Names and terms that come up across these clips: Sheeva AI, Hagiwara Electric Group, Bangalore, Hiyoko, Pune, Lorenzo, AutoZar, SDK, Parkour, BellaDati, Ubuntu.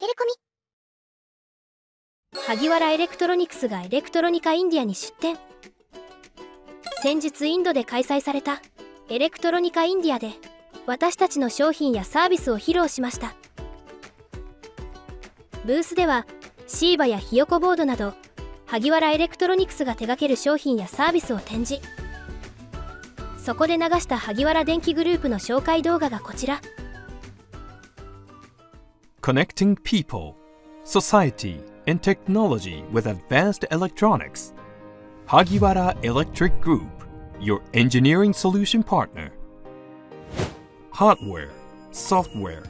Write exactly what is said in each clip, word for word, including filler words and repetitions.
テレコミ。萩原エレクトロニクスがエレクトロニカインディアに出展。先日インドで開催されたエレクトロニカインディアで私たちの商品やサービスを披露しました。ブースではSheevaやHiyokoボードなど萩原エレクトロニクスが手掛ける商品やサービスを展示。そこで流した萩原電機グループの紹介動画がこちら。 Connecting people, society and technology with advanced electronics. Hagiwara Electric Group, your engineering solution partner. Hardware, software,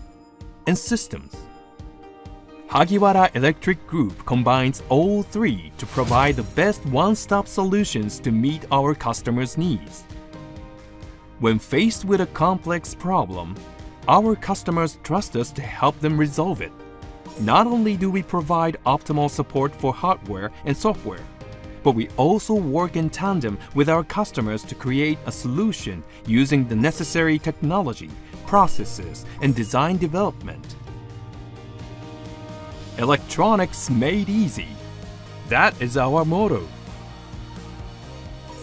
and systems. Hagiwara Electric Group combines all three to provide the best one-stop solutions to meet our customers' needs. When faced with a complex problem, our customers trust us to help them resolve it. Not only do we provide optimal support for hardware and software, but we also work in tandem with our customers to create a solution using the necessary technology, processes, and design development. Electronics made easy. That is our motto.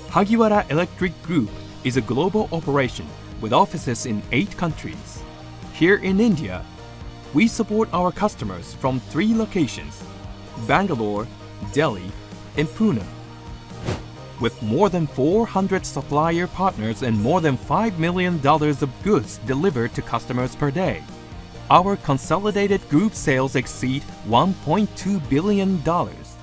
Hagiwara Electric Group is a global operation with offices in eight countries. Here in India, we support our customers from three locations: Bangalore, Delhi, and Pune. With more than four hundred supplier partners and more than five million dollars of goods delivered to customers per day, our consolidated group sales exceed one point two billion dollars.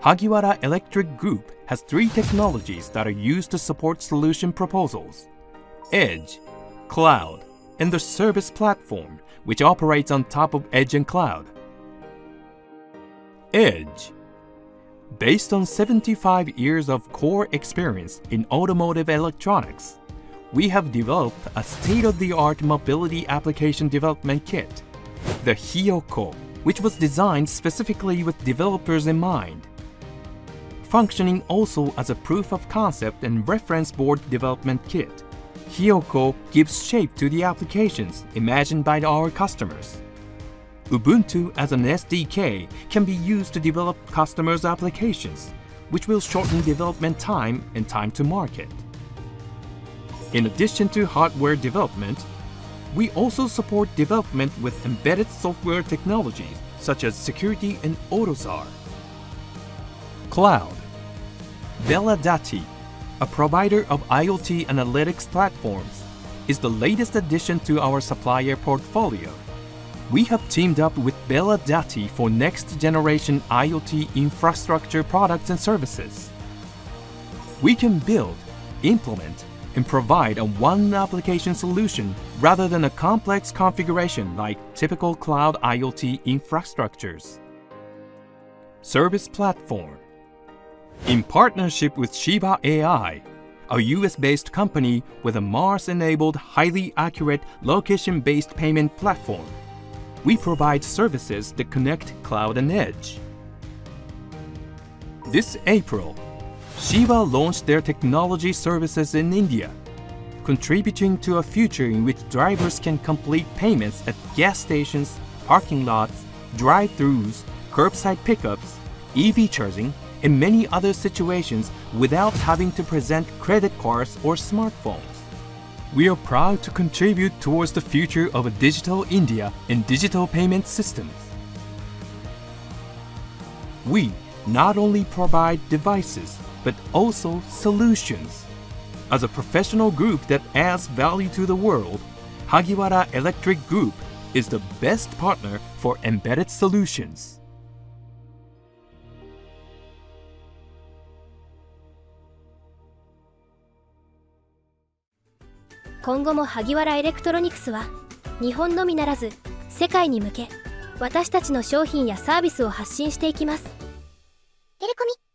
Hagiwara Electric Group has three technologies that are used to support solution proposals: Edge, Cloud, and the Service Platform, which operates on top of Edge and Cloud. Edge. Based on seventy-five years of core experience in automotive electronics, we have developed a state-of-the-art mobility application development kit, the Hiyoko, which was designed specifically with developers in mind, functioning also as a proof of concept and reference board development kit. Hiyoko gives shape to the applications imagined by our customers. Ubuntu as an S D K can be used to develop customers' applications, which will shorten development time and time to market. In addition to hardware development, we also support development with embedded software technologies such as security and AutoZar. Cloud. BellaDati, a provider of IoT analytics platforms, is the latest addition to our supplier portfolio. We have teamed up with BellaDati for next-generation IoT infrastructure products and services. We can build, implement, and provide a one-application solution rather than a complex configuration like typical cloud IoT infrastructures. Service Platform. In partnership with Sheeva A I, a U S-based company with a Mars-enabled, highly accurate, location-based payment platform, we provide services that connect cloud and edge. This April, Sheeva launched their technology services in India, contributing to a future in which drivers can complete payments at gas stations, parking lots, drive-thrus, curbside pickups, E V charging, in many other situations without having to present credit cards or smartphones. We are proud to contribute towards the future of a digital India and digital payment systems. We not only provide devices, but also solutions. As a professional group that adds value to the world, Hagiwara Electric Group is the best partner for embedded solutions.今後も萩原エレクトロニクスは日本のみならず世界に向け私たちの商品やサービスを発信していきます。テレコミ。